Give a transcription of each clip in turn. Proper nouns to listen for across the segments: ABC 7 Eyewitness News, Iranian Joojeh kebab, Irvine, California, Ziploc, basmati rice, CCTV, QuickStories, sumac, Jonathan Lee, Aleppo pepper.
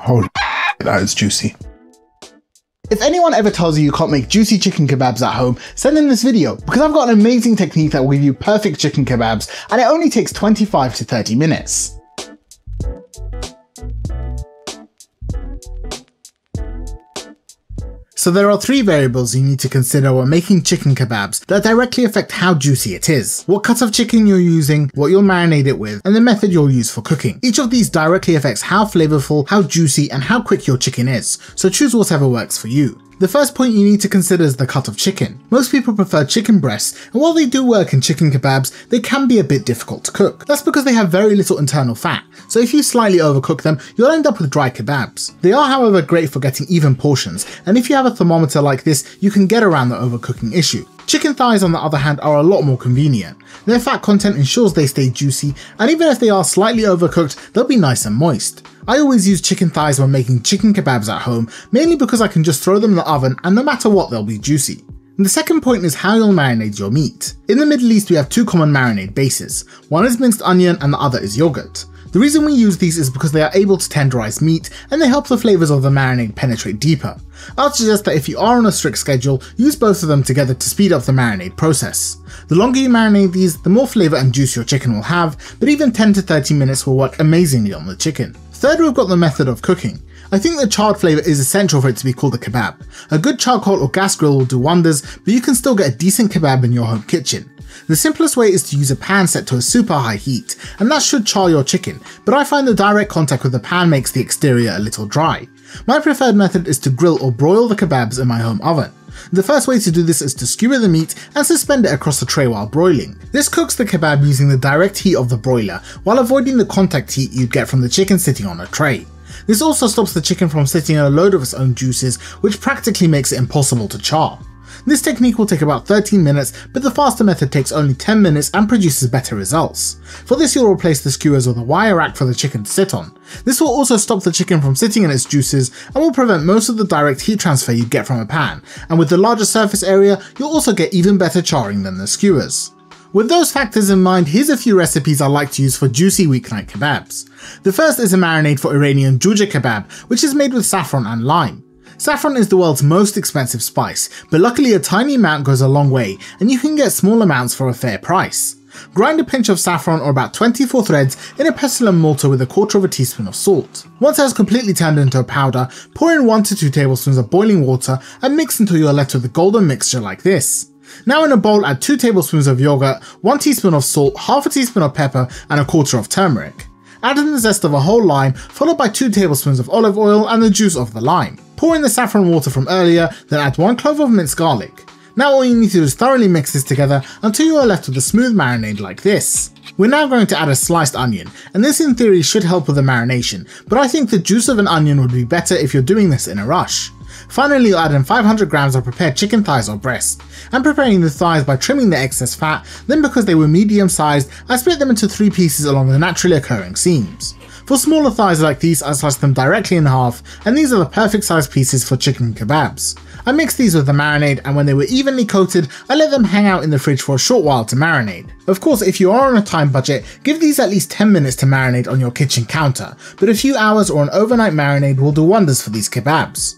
Holy that is juicy. If anyone ever tells you you can't make juicy chicken kebabs at home, send them this video because I've got an amazing technique that will give you perfect chicken kebabs and it only takes 25 to 30 minutes. So there are three variables you need to consider when making chicken kebabs that directly affect how juicy it is, what cut of chicken you're using, what you'll marinate it with, and the method you'll use for cooking. Each of these directly affects how flavorful, how juicy, and how quick your chicken is, so choose whatever works for you. The first point you need to consider is the cut of chicken. Most people prefer chicken breasts, and while they do work in chicken kebabs, they can be a bit difficult to cook. That's because they have very little internal fat, so if you slightly overcook them, you'll end up with dry kebabs. They are, however, great for getting even portions, and if you have a thermometer like this, you can get around the overcooking issue. Chicken thighs, on the other hand, are a lot more convenient. Their fat content ensures they stay juicy, and even if they are slightly overcooked, they'll be nice and moist. I always use chicken thighs when making chicken kebabs at home, mainly because I can just throw them in the oven and no matter what, they'll be juicy. And the second point is how you'll marinate your meat. In the Middle East, we have two common marinade bases. One is minced onion and the other is yogurt. The reason we use these is because they are able to tenderize meat and they help the flavors of the marinade penetrate deeper. I'd suggest that if you are on a strict schedule, use both of them together to speed up the marinade process. The longer you marinate these, the more flavor and juice your chicken will have, but even 10 to 30 minutes will work amazingly on the chicken. Third, we've got the method of cooking. I think the charred flavour is essential for it to be called a kebab. A good charcoal or gas grill will do wonders, but you can still get a decent kebab in your home kitchen. The simplest way is to use a pan set to a super high heat, and that should char your chicken, but I find the direct contact with the pan makes the exterior a little dry. My preferred method is to grill or broil the kebabs in my home oven. The first way to do this is to skewer the meat and suspend it across the tray while broiling. This cooks the kebab using the direct heat of the broiler, while avoiding the contact heat you'd get from the chicken sitting on a tray. This also stops the chicken from sitting in a load of its own juices, which practically makes it impossible to char. This technique will take about 13 minutes, but the faster method takes only 10 minutes and produces better results. For this, you'll replace the skewers with a wire rack for the chicken to sit on. This will also stop the chicken from sitting in its juices and will prevent most of the direct heat transfer you'd get from a pan, and with the larger surface area, you'll also get even better charring than the skewers. With those factors in mind, here's a few recipes I like to use for juicy weeknight kebabs. The first is a marinade for Iranian Joojeh kebab, which is made with saffron and lime. Saffron is the world's most expensive spice, but luckily a tiny amount goes a long way and you can get small amounts for a fair price. Grind a pinch of saffron or about 24 threads in a pestle and mortar with a 1/4 teaspoon of salt. Once it has completely turned into a powder, pour in 1 to 2 tablespoons of boiling water and mix until you are left with a golden mixture like this. Now in a bowl add 2 tablespoons of yogurt, 1 teaspoon of salt, half a teaspoon of pepper and a 1/4 of turmeric. Add in the zest of a whole lime followed by 2 tablespoons of olive oil and the juice of the lime. Pour in the saffron water from earlier, then add 1 clove of minced garlic. Now all you need to do is thoroughly mix this together until you are left with a smooth marinade like this. We're now going to add a sliced onion, and this in theory should help with the marination, but I think the juice of an onion would be better if you're doing this in a rush. Finally, you'll add in 500 grams of prepared chicken thighs or breast. I'm preparing the thighs by trimming the excess fat, then because they were medium sized, I split them into 3 pieces along the naturally occurring seams. For smaller thighs like these, I slice them directly in half, and these are the perfect size pieces for chicken kebabs. I mixed these with the marinade, and when they were evenly coated, I let them hang out in the fridge for a short while to marinate. Of course, if you are on a time budget, give these at least 10 minutes to marinate on your kitchen counter, but a few hours or an overnight marinade will do wonders for these kebabs.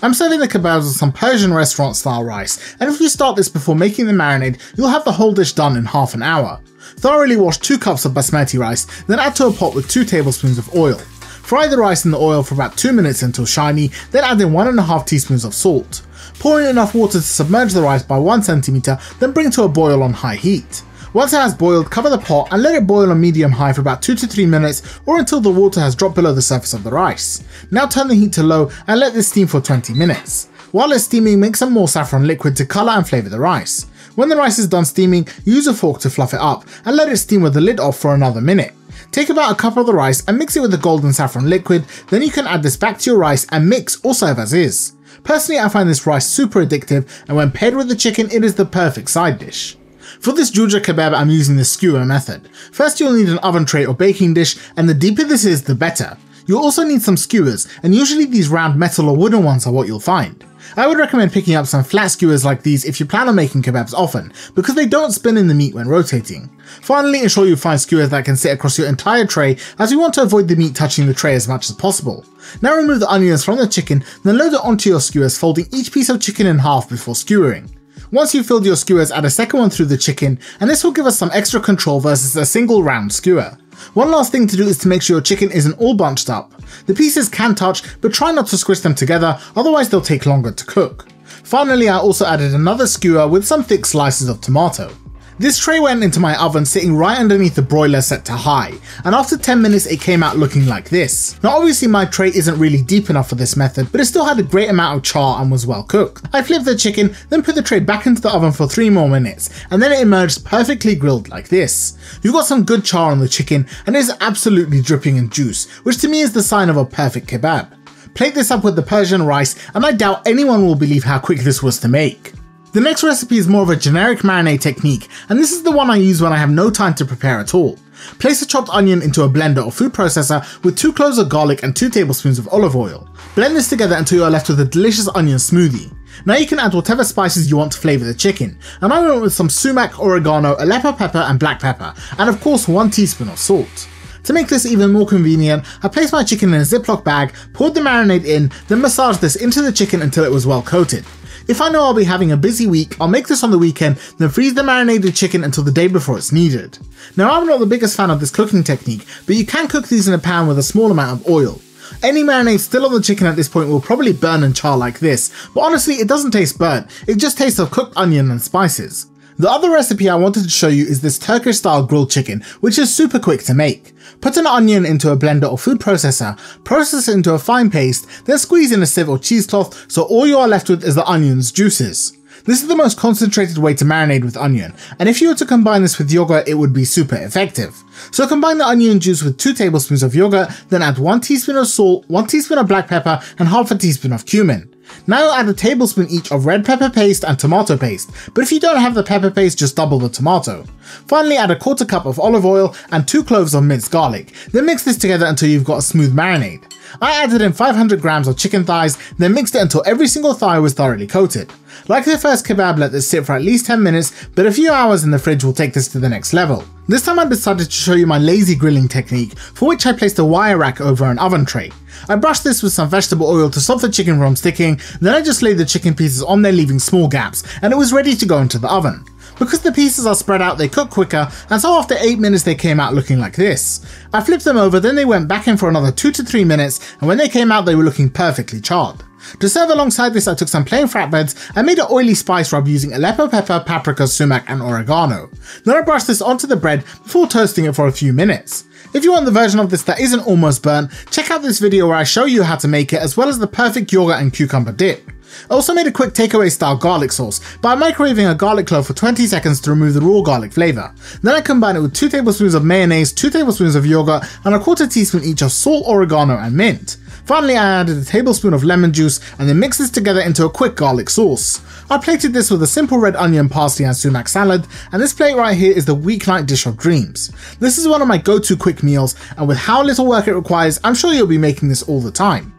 I'm serving the kebabs with some Persian restaurant style rice, and if you start this before making the marinade, you'll have the whole dish done in half an hour. Thoroughly wash 2 cups of basmati rice, then add to a pot with 2 tablespoons of oil. Fry the rice in the oil for about 2 minutes until shiny, then add in 1.5 teaspoons of salt. Pour in enough water to submerge the rice by 1 centimeter, then bring to a boil on high heat. Once it has boiled, cover the pot and let it boil on medium-high for about 2 to 3 minutes or until the water has dropped below the surface of the rice. Now turn the heat to low and let this steam for 20 minutes. While it's steaming, make some more saffron liquid to colour and flavour the rice. When the rice is done steaming, use a fork to fluff it up and let it steam with the lid off for another minute. Take about a cup of the rice and mix it with the golden saffron liquid, then you can add this back to your rice and mix or serve as is. Personally, I find this rice super addictive and when paired with the chicken, it is the perfect side dish. For this Joojeh kebab, I'm using the skewer method. First, you'll need an oven tray or baking dish, and the deeper this is, the better. You'll also need some skewers, and usually these round metal or wooden ones are what you'll find. I would recommend picking up some flat skewers like these if you plan on making kebabs often, because they don't spin in the meat when rotating. Finally, ensure you find skewers that can sit across your entire tray, as we want to avoid the meat touching the tray as much as possible. Now remove the onions from the chicken, then load it onto your skewers, folding each piece of chicken in half before skewering. Once you've filled your skewers, add a second one through the chicken, and this will give us some extra control versus a single round skewer. One last thing to do is to make sure your chicken isn't all bunched up. The pieces can touch, but try not to squish them together, otherwise they'll take longer to cook. Finally, I also added another skewer with some thick slices of tomato. This tray went into my oven sitting right underneath the broiler set to high, and after 10 minutes it came out looking like this. Now obviously my tray isn't really deep enough for this method, but it still had a great amount of char and was well cooked. I flipped the chicken, then put the tray back into the oven for 3 more minutes, and then it emerged perfectly grilled like this. You've got some good char on the chicken, and it is absolutely dripping in juice, which to me is the sign of a perfect kebab. Plate this up with the Persian rice, and I doubt anyone will believe how quick this was to make. The next recipe is more of a generic marinade technique, and this is the one I use when I have no time to prepare at all. Place a chopped onion into a blender or food processor with 2 cloves of garlic and 2 tablespoons of olive oil. Blend this together until you are left with a delicious onion smoothie. Now you can add whatever spices you want to flavour the chicken, and I went with some sumac, oregano, Aleppo pepper and black pepper, and of course 1 teaspoon of salt. To make this even more convenient, I placed my chicken in a Ziploc bag, poured the marinade in, then massaged this into the chicken until it was well coated. If I know I'll be having a busy week, I'll make this on the weekend, then freeze the marinated chicken until the day before it's needed. Now I'm not the biggest fan of this cooking technique, but you can cook these in a pan with a small amount of oil. Any marinade still on the chicken at this point will probably burn and char like this, but honestly it doesn't taste burnt, it just tastes of cooked onion and spices. The other recipe I wanted to show you is this Turkish style grilled chicken, which is super quick to make. Put an onion into a blender or food processor, process it into a fine paste, then squeeze in a sieve or cheesecloth so all you are left with is the onion's juices. This is the most concentrated way to marinade with onion, and if you were to combine this with yogurt it would be super effective. So combine the onion juice with 2 tablespoons of yogurt, then add 1 teaspoon of salt, 1 teaspoon of black pepper and half a teaspoon of cumin. Now add a tablespoon each of red pepper paste and tomato paste, but if you don't have the pepper paste just double the tomato. Finally add a 1/4 cup of olive oil and 2 cloves of minced garlic, then mix this together until you've got a smooth marinade. I added in 500 grams of chicken thighs, then mixed it until every single thigh was thoroughly coated. Like the first kebab, let this sit for at least 10 minutes, but a few hours in the fridge will take this to the next level. This time I decided to show you my lazy grilling technique, for which I placed a wire rack over an oven tray. I brushed this with some vegetable oil to stop the chicken from sticking, then I just laid the chicken pieces on there leaving small gaps, and it was ready to go into the oven. Because the pieces are spread out they cook quicker, and so after 8 minutes they came out looking like this. I flipped them over, then they went back in for another 2 to 3 minutes, and when they came out they were looking perfectly charred. To serve alongside this I took some plain flatbreads and made an oily spice rub using Aleppo pepper, paprika, sumac and oregano. Then I brushed this onto the bread before toasting it for a few minutes. If you want the version of this that isn't almost burnt, check out this video where I show you how to make it as well as the perfect yogurt and cucumber dip. I also made a quick takeaway style garlic sauce by microwaving a garlic clove for 20 seconds to remove the raw garlic flavour. Then I combined it with 2 tablespoons of mayonnaise, 2 tablespoons of yogurt and a 1/4 teaspoon each of salt, oregano and mint. Finally I added a tablespoon of lemon juice and then mixed this together into a quick garlic sauce. I plated this with a simple red onion, parsley and sumac salad, and this plate right here is the weeknight dish of dreams. This is one of my go-to quick meals, and with how little work it requires I'm sure you'll be making this all the time.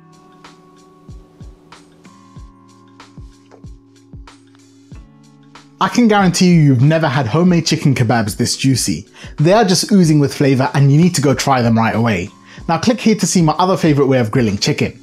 I can guarantee you you've never had homemade chicken kebabs this juicy. They are just oozing with flavour and you need to go try them right away. Now click here to see my other favourite way of grilling chicken.